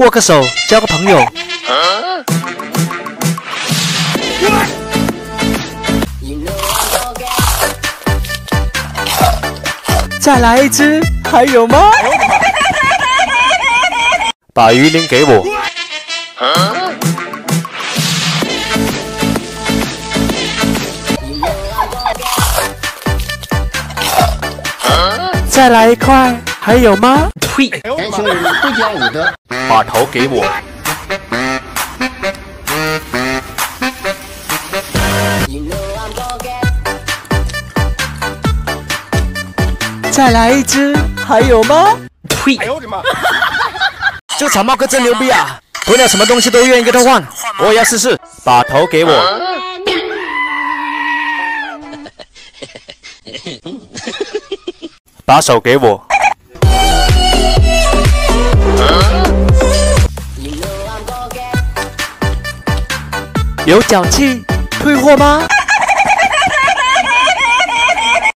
握个手，交个朋友。再来一只，还有吗？把鱼鳞给我。再来一块，还有吗？呸！男生不讲武德。把头给我。再来一只，还有吗？呸！哎呦我的妈！这个草帽哥真牛逼啊！不料什么东西都愿意跟他换，我也要试试。把头给我。把手给我。有脚气，退货吗？